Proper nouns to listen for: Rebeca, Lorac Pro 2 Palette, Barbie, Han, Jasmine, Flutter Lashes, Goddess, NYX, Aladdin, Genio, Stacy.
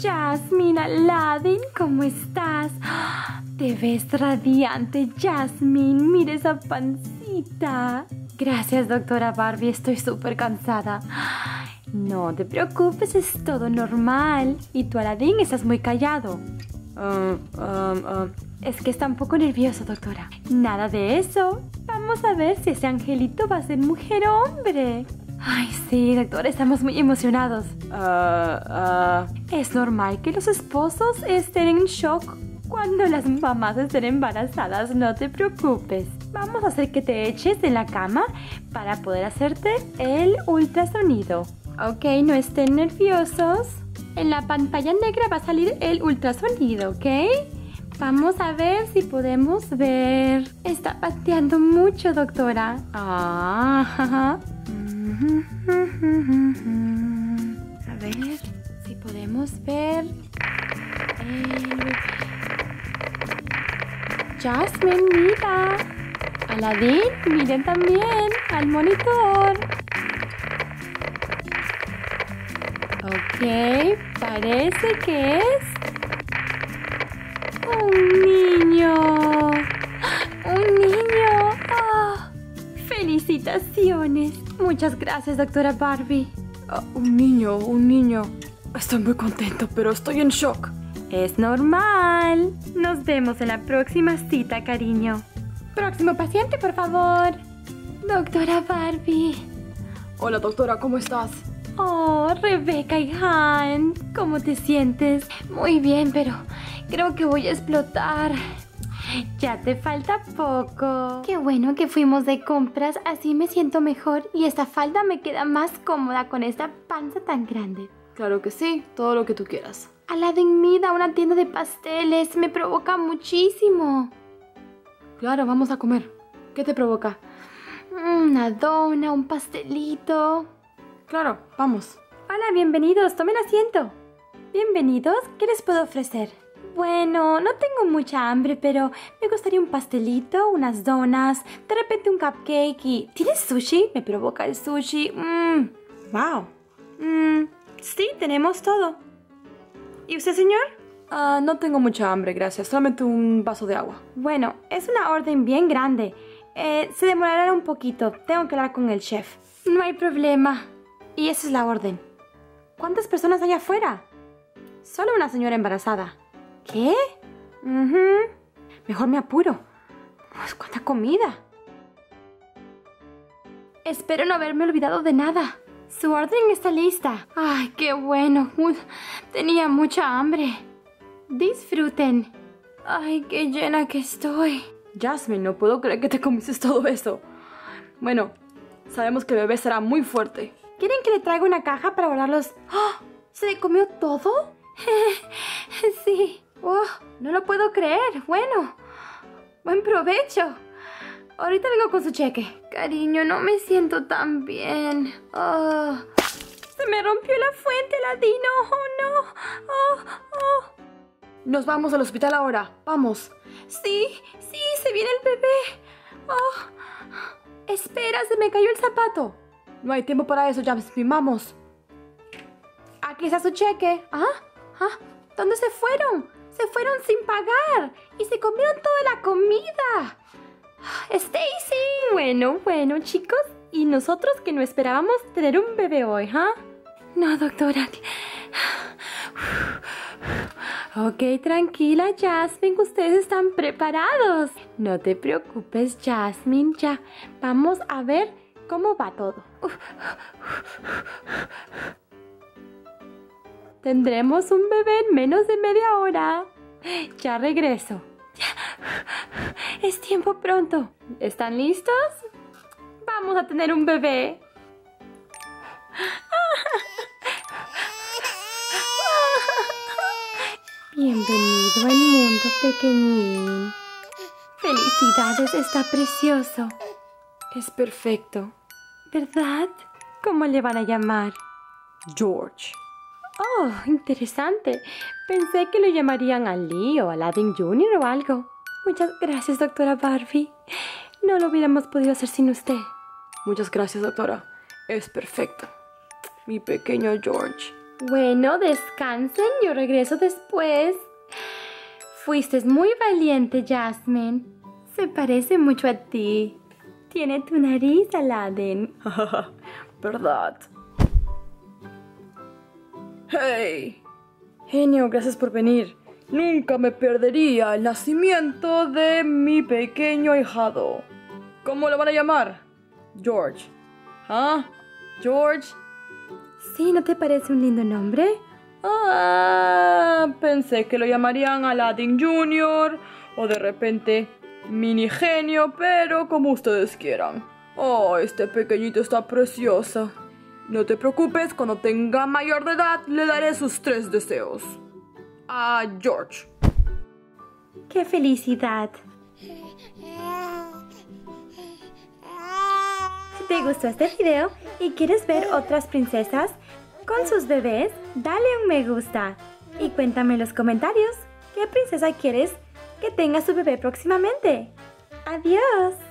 Jasmine, Aladdin, ¿cómo estás? Te ves radiante, Jasmine. Mira esa pancita. Gracias, doctora Barbie. Estoy súper cansada. No te preocupes, es todo normal. Y tú, Aladdin, estás muy callado. Es que está un poco nervioso, doctora. Nada de eso. Vamos a ver si ese angelito va a ser mujer o hombre. Ay, sí, doctora, estamos muy emocionados. Es normal que los esposos estén en shock cuando las mamás estén embarazadas. No te preocupes. Vamos a hacer que te eches en la cama para poder hacerte el ultrasonido. Ok, no estén nerviosos. En la pantalla negra va a salir el ultrasonido, ¿ok? Vamos a ver si podemos ver. Está pateando mucho, doctora. Ah, a ver si podemos ver. Jasmine, mira. Aladdin, miren también al monitor. Ok, parece que es un niño. Un niño. Oh, felicitaciones. Muchas gracias, doctora Barbie. Un niño, un niño. Estoy muy contento, pero estoy en shock. Es normal. Nos vemos en la próxima cita, cariño. Próximo paciente, por favor. Doctora Barbie. Hola, doctora, ¿cómo estás? Oh, Rebeca y Han, ¿cómo te sientes? Muy bien, pero creo que voy a explotar. Ya te falta poco. Qué bueno que fuimos de compras, así me siento mejor y esta falda me queda más cómoda con esta panza tan grande. Claro que sí, todo lo que tú quieras. Aladdin, mira, una tienda de pasteles, me provoca muchísimo. Claro, vamos a comer. ¿Qué te provoca? Una dona, un pastelito. Claro, vamos. Hola, bienvenidos, tomen asiento. Bienvenidos, ¿qué les puedo ofrecer? Bueno, no tengo mucha hambre, pero me gustaría un pastelito, unas donas, de repente un cupcake y... ¿Tienes sushi? Me provoca el sushi. Wow. Sí, tenemos todo. ¿Y usted, señor? No tengo mucha hambre, gracias. Solamente un vaso de agua. Bueno, es una orden bien grande. Se demorará un poquito. Tengo que hablar con el chef. No hay problema. Y esa es la orden. ¿Cuántas personas hay afuera? Solo una señora embarazada. ¿Qué? Mejor me apuro. Pues, ¿cuánta comida? Espero no haberme olvidado de nada. Su orden está lista. Ay, qué bueno. Tenía mucha hambre. Disfruten. Ay, qué llena que estoy. Jasmine, no puedo creer que te comiste todo eso. Bueno, sabemos que el bebé será muy fuerte. ¿Quieren que le traiga una caja para guardarlos? ¡Oh! ¿Se comió todo? Sí. Oh, no lo puedo creer. Bueno, buen provecho. Ahorita vengo con su cheque. Cariño, no me siento tan bien. Oh, se me rompió la fuente, Aladdin. ¡Oh, no! ¡Oh, oh! Nos vamos al hospital ahora. Vamos. Sí, sí, se viene el bebé. Oh, espera, se me cayó el zapato. No hay tiempo para eso, Jasmine, vamos. Aquí está su cheque. ¿Dónde se fueron? Se fueron sin pagar y se comieron toda la comida. Stacy. Bueno, chicos. Y nosotros que no esperábamos tener un bebé hoy, ¿ah? No, doctora. Ok, tranquila, Jasmine, ustedes están preparados. No te preocupes, Jasmine, ya. Vamos a ver... ¿Cómo va todo? Tendremos un bebé en menos de media hora. Ya regreso. Es tiempo pronto. ¿Están listos? Vamos a tener un bebé. Bienvenido al mundo, pequeñín. Felicidades, está precioso. Es perfecto. ¿Verdad? ¿Cómo le van a llamar? George. Oh, interesante. Pensé que lo llamarían Ali o Aladdin Jr. o algo. Muchas gracias, doctora Barbie. No lo hubiéramos podido hacer sin usted. Muchas gracias, doctora. Es perfecto. Mi pequeño George. Bueno, descansen, yo regreso después. Fuiste muy valiente, Jasmine. Se parece mucho a ti. Tiene tu nariz, Aladdin. ¿Verdad? ¡Hey! Genio, gracias por venir. Nunca me perdería el nacimiento de mi pequeño hijado. ¿Cómo lo van a llamar? George. ¿Ah? ¿George? Sí, ¿no te parece un lindo nombre? Ah, pensé que lo llamarían Aladdin Jr. o de repente Mini Genio, pero como ustedes quieran. Oh, este pequeñito está precioso. No te preocupes, cuando tenga mayor de edad le daré sus 3 deseos. A George. ¡Qué felicidad! Si te gustó este video y quieres ver otras princesas con sus bebés, dale un me gusta y cuéntame en los comentarios qué princesa quieres que tenga su bebé próximamente. ¡Adiós!